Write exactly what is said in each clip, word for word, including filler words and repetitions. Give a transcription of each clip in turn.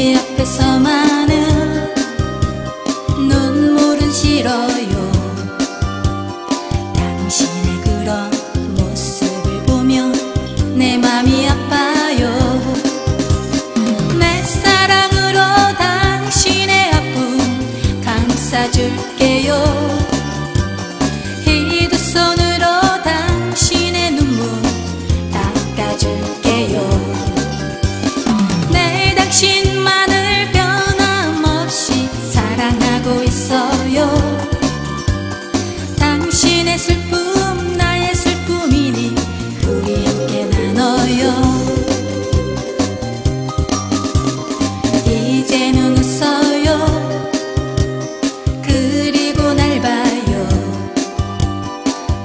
내 앞에서만은 눈물은 싫어요. 당신의 그런 모습을 보면 내 맘이 아파요. 내 사랑으로 당신의 아픔 감싸줄게요. 이 두 손으로 당신의 눈물 닦아줄게요. 당신만을 변함없이 사랑하고 있어요. 당신의 슬픔 나의 슬픔이니 우리 함께 나눠요. 이제는 웃어요. 그리고 날 봐요.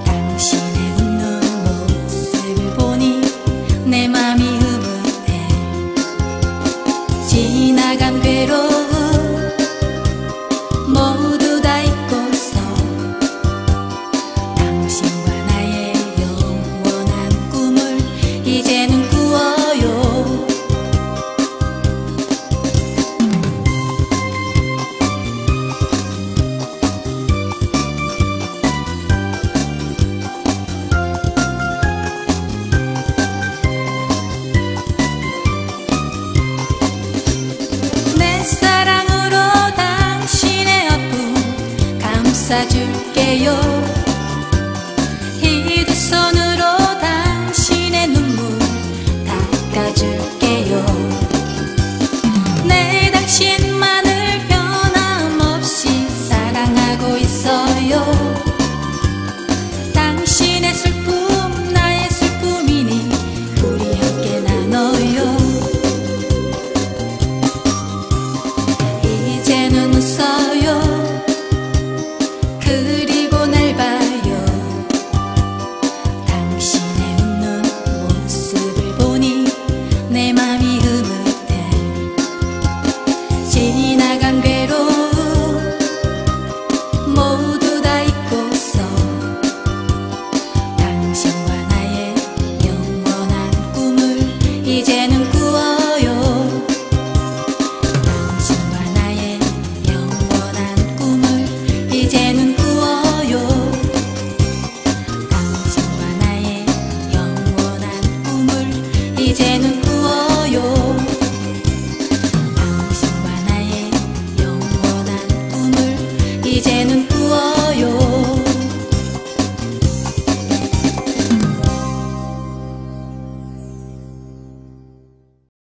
당신의 웃는 모습을 보니 내 맘이 지나간 괴로움 모두 다 잊고서 당신과 나의 영원한 꿈을 이제는 꾸어요. 사랑으로 당신의 아픔 감싸줄게요.